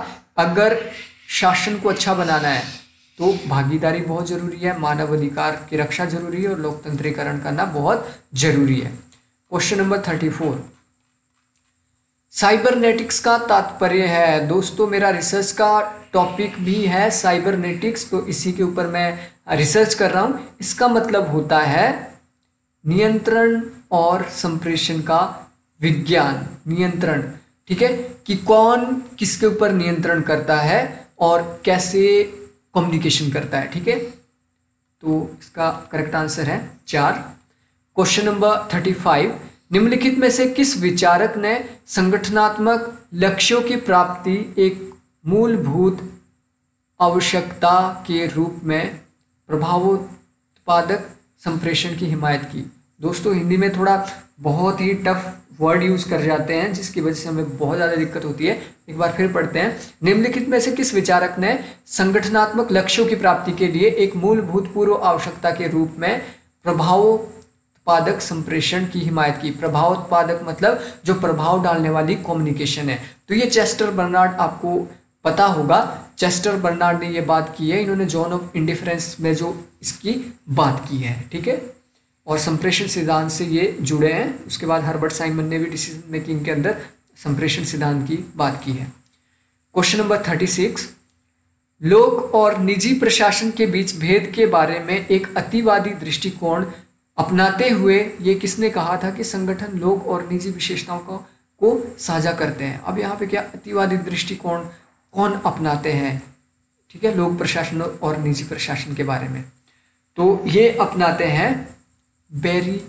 अगर शासन को अच्छा बनाना है तो भागीदारी बहुत ज़रूरी है, मानव अधिकार की रक्षा जरूरी है और लोकतंत्रीकरण करना बहुत जरूरी है। क्वेश्चन नंबर 34, साइबरनेटिक्स का तात्पर्य है। दोस्तों मेरा रिसर्च का टॉपिक भी है साइबरनेटिक्स, तो इसी के ऊपर मैं रिसर्च कर रहा हूँ। इसका मतलब होता है नियंत्रण और संप्रेषण का विज्ञान, नियंत्रण, ठीक है, कि कौन किसके ऊपर नियंत्रण करता है और कैसे कम्युनिकेशन करता है, ठीक है। तो इसका करेक्ट आंसर है 4। क्वेश्चन नंबर 35, निम्नलिखित में से किस विचारक ने संगठनात्मक लक्ष्यों की प्राप्ति एक मूलभूत आवश्यकता के रूप में प्रभावोत्पादक संप्रेषण की हिमायत की? दोस्तों हिंदी में थोड़ा बहुत ही टफ वर्ड यूज कर जाते हैं जिसकी वजह से हमें बहुत ज़्यादा दिक्कत होती है। एक बार फिर पढ़ते हैं, निम्नलिखित में से किस विचारक ने संगठनात्मक लक्ष्यों की प्राप्ति के लिए एक मूलभूत पूर्व आवश्यकता के रूप में प्रभावोत्पादक संप्रेषण की हिमायत की? प्रभावोत्पादक मतलब जो प्रभाव डालने वाली कम्युनिकेशन है। तो ये चेस्टर बर्नार्ड, आपको पता होगा, चेस्टर बर्नार्ड ने ये बात की है। इन्होंने जोन ऑफ इंडिफरेंस में जो इसकी बात की है, ठीक है, और संप्रेषण सिद्धांत से ये जुड़े हैं। उसके बाद हर्बर्ट साइमन ने भी डिसीजन मेकिंग के अंदर संप्रेषण सिद्धांत की बात की है। क्वेश्चन नंबर 36, लोक और निजी प्रशासन के बीच भेद के बारे में एक अतिवादी दृष्टिकोण अपनाते हुए ये किसने कहा था कि संगठन लोक और निजी विशेषताओं को साझा करते हैं? अब यहाँ पे क्या अतिवादी दृष्टिकोण कौन अपनाते हैं, ठीक है, लोक प्रशासन और निजी प्रशासन के बारे में? तो ये अपनाते हैं बेरी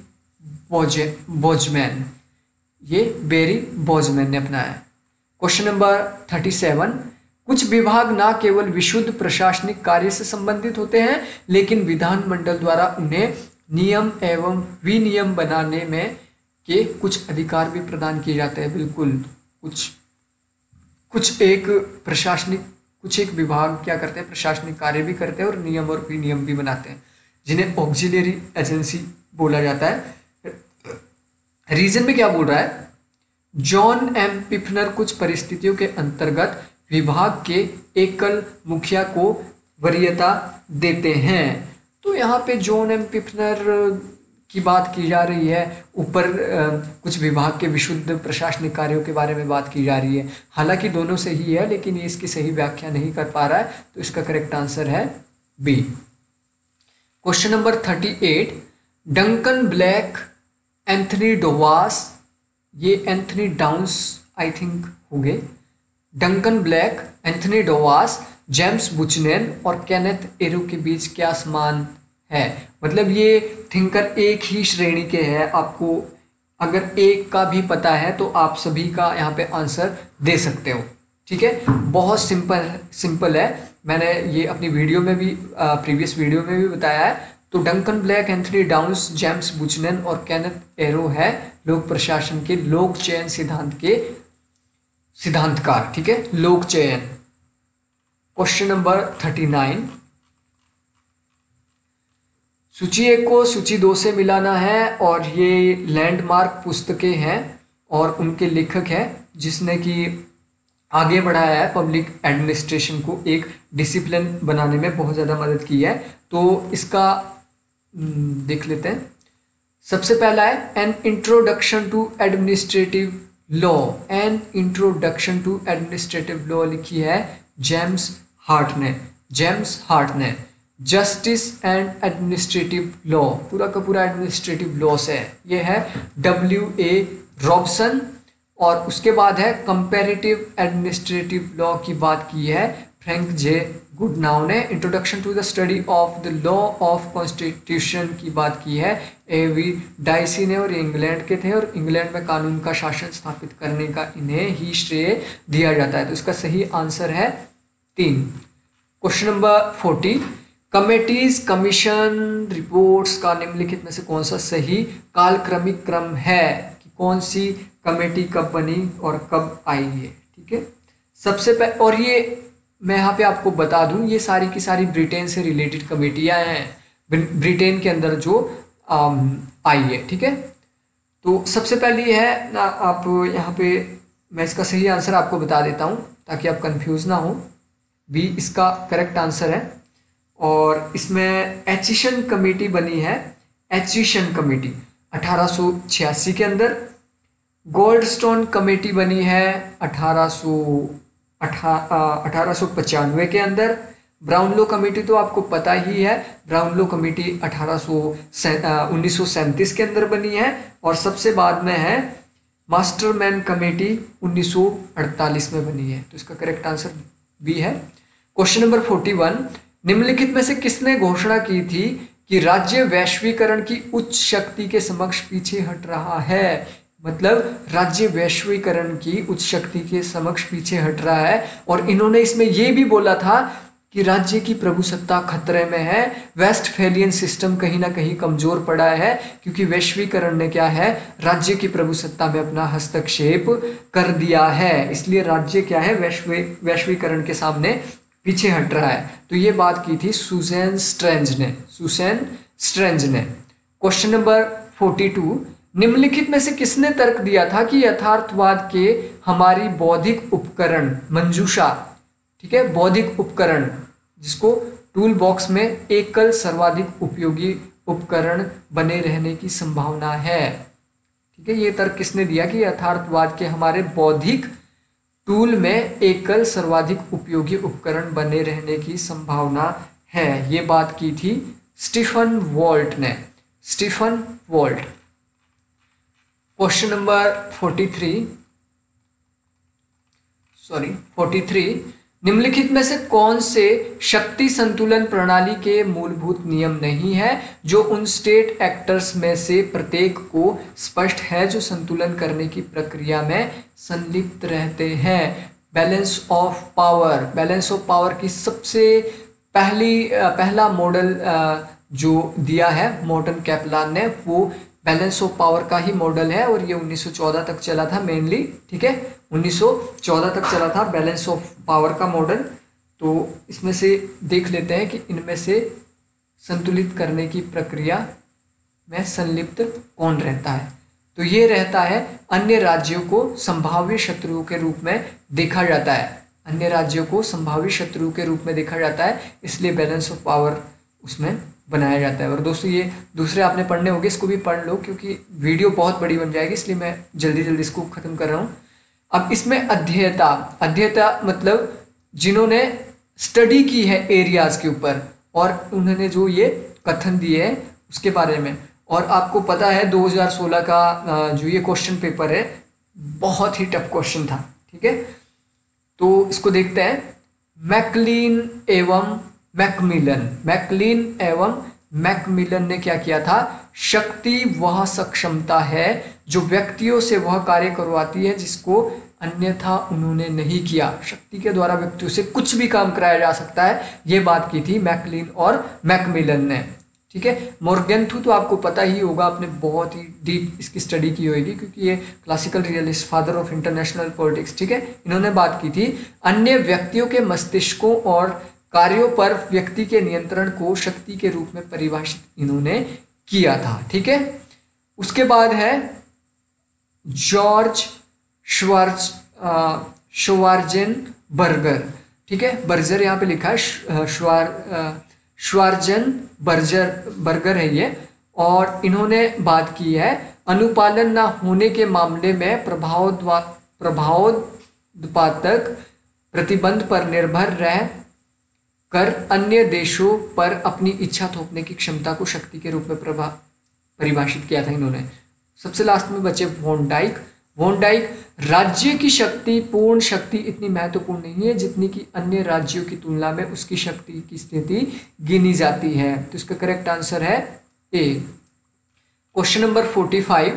बोजमैन, ये बेरी बोजमैन ने अपनाया। क्वेश्चन नंबर 37, कुछ विभाग ना केवल विशुद्ध प्रशासनिक कार्य से संबंधित होते हैं लेकिन विधानमंडल द्वारा उन्हें नियम एवं विनियम बनाने में के कुछ अधिकार भी प्रदान किए जाते हैं। बिल्कुल, कुछ एक विभाग क्या करते हैं, प्रशासनिक कार्य भी करते हैं और नियम और विनियम भी बनाते हैं, जिन्हें ऑक्सिलरी एजेंसी बोला जाता है। रीजन में क्या बोल रहा है, जॉन एम पिफनर कुछ परिस्थितियों के अंतर्गत विभाग के एकल मुखिया को वरीयता देते हैं। तो यहाँ पे जॉन एम पिफनर की बात की जा रही है, ऊपर कुछ विभाग के विशुद्ध प्रशासनिक कार्यों के बारे में बात की जा रही है। हालांकि दोनों सही है लेकिन ये इसकी सही व्याख्या नहीं कर पा रहा है, तो इसका करेक्ट आंसर है B. Question number 38, डंकन ब्लैक, Anthony Downs, ये एंथनी डाउंस आई थिंक होंगे, डंकन ब्लैक, Anthony Downs, James Buchanan और केनेथ एरो के बीच क्या समान है? मतलब ये थिंकर एक ही श्रेणी के हैं। आपको अगर एक का भी पता है तो आप सभी का यहाँ पे आंसर दे सकते हो, ठीक है, बहुत सिंपल है। मैंने ये अपनी वीडियो में भी, प्रीवियस वीडियो में भी बताया है। तो डंकन ब्लैक, Anthony Downs, James Buchanan और केनेथ एरो है लोक प्रशासन के लोक चयन सिद्धांत के सिद्धांतकार, ठीक है, लोक चयन। क्वेश्चन नंबर 39, सूची 1 को सूची 2 से मिलाना है और ये लैंडमार्क पुस्तकें हैं और उनके लेखक हैं जिसने कि आगे बढ़ाया है पब्लिक एडमिनिस्ट्रेशन को एक डिसिप्लिन बनाने में बहुत ज़्यादा मदद की है। तो इसका देख लेते हैं। सबसे पहला है an introduction to administrative law, an introduction to administrative law लिखी है जेम्स हार्ट ने, जेम्स हार्ट ने। जस्टिस एंड एडमिनिस्ट्रेटिव लॉ, पूरा का पूरा एडमिनिस्ट्रेटिव लॉ से है, ये है W.A. रॉबसन। और उसके बाद है कंपैरेटिव एडमिनिस्ट्रेटिव लॉ की बात की है फ्रैंक जे गुडनाउ ने। Introduction to the study of the law of constitution की बात की है A.V. डाइसी ने, और इंग्लैंड के थे और इंग्लैंड में कानून का शासन स्थापित करने का इन्हें ही श्रेय दिया जाता है। तो इसका सही आंसर है 3। Question number 40, committees, commission, reports का निम्नलिखित में से कौन सा सही कालक्रमिक क्रम है कि कौन सी कमेटी कब बनी और कब आई है, ठीक है। सबसे पहले, और ये मैं यहाँ पे आपको बता दूँ, ये सारी की सारी ब्रिटेन से रिलेटेड कमेटियाँ हैं, ब्रिटेन के अंदर जो आई है, ठीक है। तो सबसे पहली है, आप यहाँ पे, मैं इसका सही आंसर आपको बता देता हूँ ताकि आप कंफ्यूज ना हो, बी इसका करेक्ट आंसर है। और इसमें एचिशन कमेटी बनी है, एचिशन कमेटी 1886 के अंदर, गोल्डस्टोन कमेटी बनी है 1895 के अंदर। ब्राउनलो कमेटी तो आपको पता ही है, ब्राउनलो कमेटी 1937 के अंदर बनी है। और सबसे बाद में है मास्टरमैन कमेटी 1948 में बनी है। तो इसका करेक्ट आंसर बी है। क्वेश्चन नंबर 41, निम्नलिखित में से किसने घोषणा की थी कि राज्य वैश्वीकरण की उच्च शक्ति के समक्ष पीछे हट रहा है? मतलब राज्य वैश्वीकरण की उच्च शक्ति के समक्ष पीछे हट रहा है। और इन्होंने इसमें यह भी बोला था कि राज्य की प्रभुसत्ता खतरे में है, वेस्टफेलियन सिस्टम कहीं ना कहीं कमजोर पड़ा है, क्योंकि वैश्वीकरण ने क्या है, राज्य की प्रभुसत्ता में अपना हस्तक्षेप कर दिया है। इसलिए राज्य क्या है, वैश्वीकरण के सामने पीछे हट रहा है। तो ये बात की थी सुसान स्ट्रेंज ने। क्वेश्चन नंबर 42, निम्नलिखित में से किसने तर्क दिया था कि यथार्थवाद के हमारी बौद्धिक उपकरण मंजूषा, ठीक है, बौद्धिक उपकरण जिसको टूल बॉक्स में एकल सर्वाधिक उपयोगी उपकरण बने रहने की संभावना है, ठीक है, ये तर्क किसने दिया कि यथार्थवाद के हमारे बौद्धिक टूल में एकल सर्वाधिक उपयोगी उपकरण बने रहने की संभावना है? ये बात की थी स्टीफन वॉल्ट। क्वेश्चन नंबर 43, निम्नलिखित में से कौन से शक्ति संतुलन प्रणाली के मूलभूत नियम नहीं है जो उन स्टेट एक्टर्स में से प्रत्येक को स्पष्ट है जो संतुलन करने की प्रक्रिया में संलिप्त रहते हैं? बैलेंस ऑफ पावर की सबसे पहला मॉडल जो दिया है मॉर्टन कैपलान ने, वो बैलेंस ऑफ पावर का ही मॉडल है। और ये 1914 तक चला था मेनली, ठीक है, 1914 तक चला था बैलेंस ऑफ पावर का मॉडल। तो इसमें से देख लेते हैं कि इनमें से संतुलित करने की प्रक्रिया में संलिप्त कौन रहता है। तो ये रहता है अन्य राज्यों को संभाव्य शत्रुओं के रूप में देखा जाता है, अन्य राज्यों को संभाव्य शत्रुओं के रूप में देखा जाता है, इसलिए बैलेंस ऑफ पावर उसमें बनाया जाता है। और दोस्तों ये दूसरे आपने पढ़ने होंगे, इसको भी पढ़ लो क्योंकि वीडियो बहुत बड़ी बन जाएगी, इसलिए मैं जल्दी इसको ख़त्म कर रहा हूँ। अब इसमें अध्येता मतलब जिन्होंने स्टडी की है एरियाज़ के ऊपर और उन्होंने जो ये कथन दिए हैं उसके बारे में। और आपको पता है 2016 का जो ये क्वेश्चन पेपर है बहुत ही टफ क्वेश्चन था, ठीक है। तो इसको देखते हैं, मैकलिन एवं मैकमिलन ने क्या किया था? शक्ति वह सक्षमता है जो व्यक्तियों से वह कार्य करवाती है जिसको अन्यथा उन्होंने नहीं किया। शक्ति के द्वारा व्यक्तियों से कुछ भी काम कराया जा सकता है, ये बात की थी मैकलिन और मैकमिलन ने, ठीक है। मॉर्गेंथाउ तो आपको पता ही होगा, आपने बहुत ही डीप इसकी स्टडी की होगी क्योंकि ये classical realist, father of international politics, ठीक है, इन्होंने बात की थी अन्य व्यक्तियों के मस्तिष्कों और कार्यों पर व्यक्ति के नियंत्रण को शक्ति के रूप में परिभाषित इन्होंने किया था, ठीक है। उसके बाद है जॉर्ज श्वार्जेनबर्गर, ठीक है, बर्जर यहाँ पे लिखा है, श्वार्जेनबर्गर है ये। और इन्होंने बात की है अनुपालन ना होने के मामले में प्रभावोत्पादक प्रतिबंध पर निर्भर रह कर अन्य देशों पर अपनी इच्छा थोपने की क्षमता को शक्ति के रूप में परिभाषित किया था इन्होंने। सबसे लास्ट में बचे वॉन डाइक, राज्य की शक्ति, पूर्ण शक्ति इतनी महत्वपूर्ण नहीं है जितनी कि अन्य राज्यों की तुलना में उसकी शक्ति की स्थिति गिनी जाती है। तो इसका करेक्ट आंसर है ए। क्वेश्चन नंबर 45,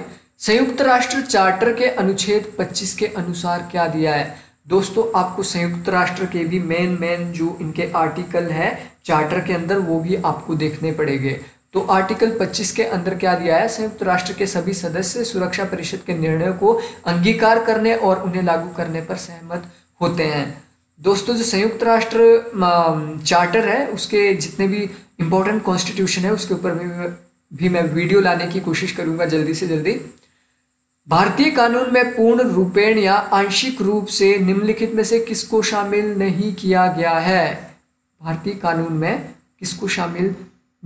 संयुक्त राष्ट्र चार्टर के अनुच्छेद 25 के अनुसार क्या दिया है? दोस्तों आपको संयुक्त राष्ट्र के भी मेन जो इनके आर्टिकल है चार्टर के अंदर वो भी आपको देखने पड़ेंगे। तो आर्टिकल 25 के अंदर क्या दिया है? संयुक्त राष्ट्र के सभी सदस्य सुरक्षा परिषद के निर्णयों को अंगीकार करने और उन्हें लागू करने पर सहमत होते हैं। दोस्तों जो संयुक्त राष्ट्र चार्टर है उसके जितने भी इम्पोर्टेंट कॉन्स्टिट्यूशन है उसके ऊपर भी मैं वीडियो लाने की कोशिश करूँगा जल्दी से जल्दी। भारतीय कानून में पूर्ण रूपेण या आंशिक रूप से निम्नलिखित में से किसको शामिल नहीं किया गया है? भारतीय कानून में किसको शामिल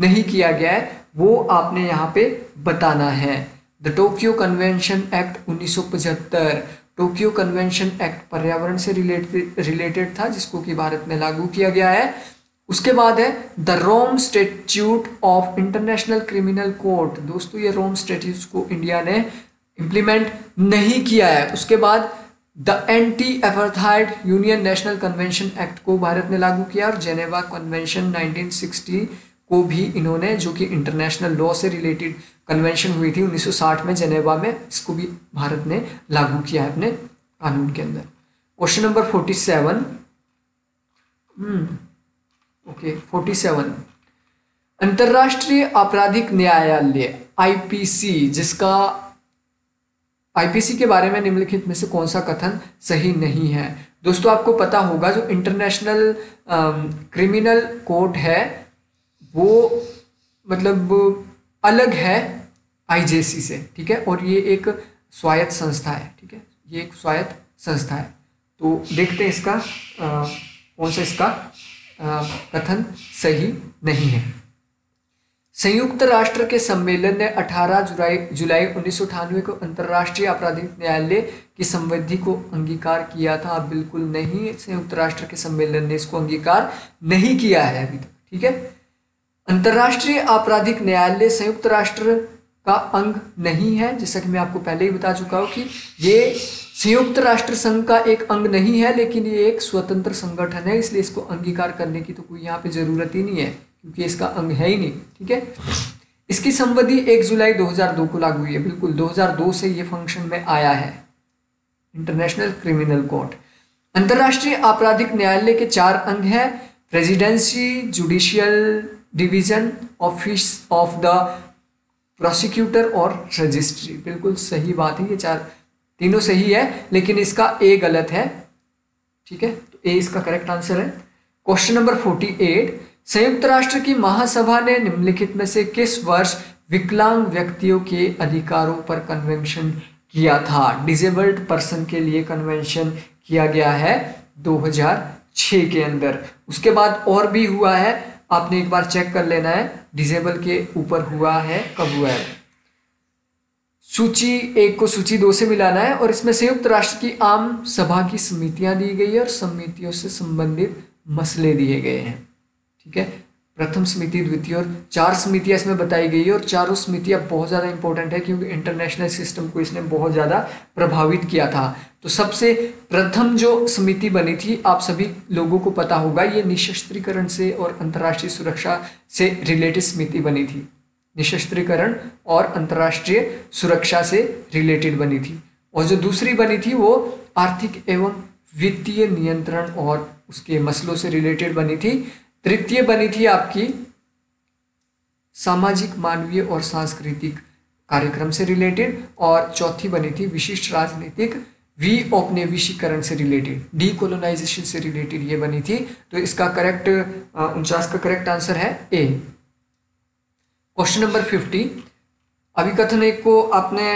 नहीं किया गया है वो आपने यहाँ पे बताना है। The Tokyo convention act 1975। Tokyo convention act पर्यावरण से रिलेटेड था, जिसको कि भारत में लागू किया गया है। उसके बाद है the Rome statute of international criminal court. दोस्तों ये रोम स्टैट्यूट को इंडिया ने इम्प्लीमेंट नहीं किया है। उसके बाद the anti apartheid union national convention act को भारत ने लागू किया, और जेनेवा कन्वेंशन 1960 को भी इन्होंने, जो कि इंटरनेशनल लॉ से रिलेटेड कन्वेंशन हुई थी 1960 में जेनेवा में, इसको भी भारत ने लागू किया है अपने कानून के अंदर। क्वेश्चन नंबर 47 ओके 47 अंतर्राष्ट्रीय आपराधिक न्यायालय IPC, जिसका IPC के बारे में निम्नलिखित में से कौन सा कथन सही नहीं है। दोस्तों आपको पता होगा जो इंटरनेशनल क्रिमिनल कोर्ट है वो मतलब अलग है IJC से, ठीक है, और ये एक स्वायत्त संस्था है, ठीक है, ये एक स्वायत्त संस्था है। तो देखते हैं इसका कौन सा इसका कथन सही नहीं है। संयुक्त राष्ट्र के सम्मेलन ने 18 जुलाई 1998 को अंतर्राष्ट्रीय आपराधिक न्यायालय की संवधि को अंगीकार किया था। बिल्कुल नहीं, संयुक्त राष्ट्र के सम्मेलन ने इसको अंगीकार नहीं किया है अभी तक, ठीक है। अंतर्राष्ट्रीय आपराधिक न्यायालय संयुक्त राष्ट्र का अंग नहीं है, जैसा कि मैं आपको पहले ही बता चुका हूँ कि ये संयुक्त राष्ट्र संघ का एक अंग नहीं है, लेकिन ये एक स्वतंत्र संगठन है, इसलिए इसको अंगीकार करने की तो कोई यहाँ पे जरूरत ही नहीं है, क्योंकि इसका अंग है ही नहीं, ठीक है। इसकी संवधि 1 जुलाई 2002 को लागू हुई है। बिल्कुल 2002 से ये फंक्शन में आया है इंटरनेशनल क्रिमिनल कोर्ट। अंतर्राष्ट्रीय आपराधिक न्यायालय के 4 अंग हैं, presidency, judicial division, office of the prosecutor और रजिस्ट्री। बिल्कुल सही बात है, ये 4 तीनों सही है, लेकिन इसका A गलत है, ठीक है, तो A इसका करेक्ट आंसर है। क्वेश्चन नंबर 48 संयुक्त राष्ट्र की महासभा ने निम्नलिखित में से किस वर्ष विकलांग व्यक्तियों के अधिकारों पर कन्वेंशन किया था। डिजेबल्ड पर्सन के लिए कन्वेंशन किया गया है 2006 के अंदर। उसके बाद और भी हुआ है, आपने एक बार चेक कर लेना है, डिजेबल के ऊपर हुआ है, कब हुआ है। सूची 1 को सूची 2 से मिलाना है, और इसमें संयुक्त राष्ट्र की आम सभा की समितियां दी गई है और समितियों से संबंधित मसले दिए गए हैं, ठीक है। प्रथम समिति, द्वितीय और 4 समितियां इसमें बताई गई है, और चारों समितियां बहुत ज़्यादा इंपॉर्टेंट है, क्योंकि इंटरनेशनल सिस्टम को इसने बहुत ज़्यादा प्रभावित किया था। तो सबसे प्रथम जो समिति बनी थी, आप सभी लोगों को पता होगा, ये निशस्त्रीकरण से और अंतर्राष्ट्रीय सुरक्षा से रिलेटेड समिति बनी थी, निशस्त्रीकरण और अंतर्राष्ट्रीय सुरक्षा से रिलेटेड बनी थी। और जो दूसरी बनी थी वो आर्थिक एवं वित्तीय नियंत्रण और उसके मसलों से रिलेटेड बनी थी। तृतीय बनी थी आपकी सामाजिक, मानवीय और सांस्कृतिक कार्यक्रम से रिलेटेड, और चौथी बनी थी विशिष्ट राजनीतिक विउपनिवेशीकरण से रिलेटेड, डीकोलोनाइजेशन से रिलेटेड ये बनी थी। तो इसका करेक्ट 49 का करेक्ट आंसर है A। क्वेश्चन नंबर 50 अभी कथन 1 को आपने,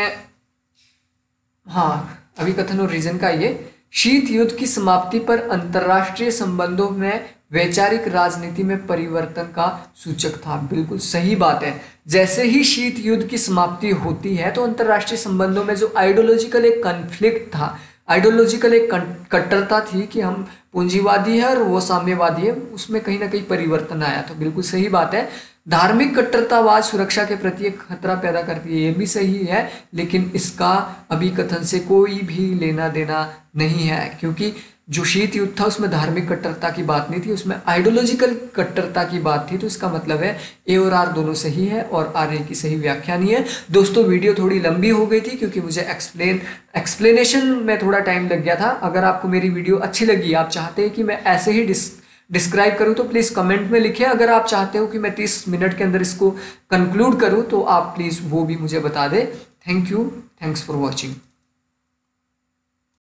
हाँ अभी कथन और रीजन का, ये शीत युद्ध की समाप्ति पर अंतर्राष्ट्रीय संबंधों में वैचारिक राजनीति में परिवर्तन का सूचक था। बिल्कुल सही बात है, जैसे ही शीत युद्ध की समाप्ति होती है तो अंतर्राष्ट्रीय संबंधों में जो आइडियोलॉजिकल एक कन्फ्लिक्ट था, आइडियोलॉजिकल एक कट्टरता थी कि हम पूंजीवादी है और वो साम्यवादी है, उसमें कहीं ना कहीं परिवर्तन आया। तो बिल्कुल सही बात है। धार्मिक कट्टरतावाद सुरक्षा के प्रति एक खतरा पैदा करती है, ये भी सही है, लेकिन इसका अभी कथन से कोई भी लेना देना नहीं है, क्योंकि जो शीत युद्ध था उसमें धार्मिक कट्टरता की बात नहीं थी, उसमें आइडियोलॉजिकल कट्टरता की बात थी। तो इसका मतलब है A और R दोनों सही है, और RA की सही व्याख्या नहीं है। दोस्तों वीडियो थोड़ी लंबी हो गई थी, क्योंकि मुझे एक्सप्लेनेशन में थोड़ा टाइम लग गया था। अगर आपको मेरी वीडियो अच्छी लगी, आप चाहते हैं कि मैं ऐसे ही डिस्क्राइब करूँ, तो प्लीज़ कमेंट में लिखें। अगर आप चाहते हो कि मैं 30 मिनट के अंदर इसको कंक्लूड करूँ, तो आप प्लीज़ वो भी मुझे बता दें। Thank you, thanks for watching.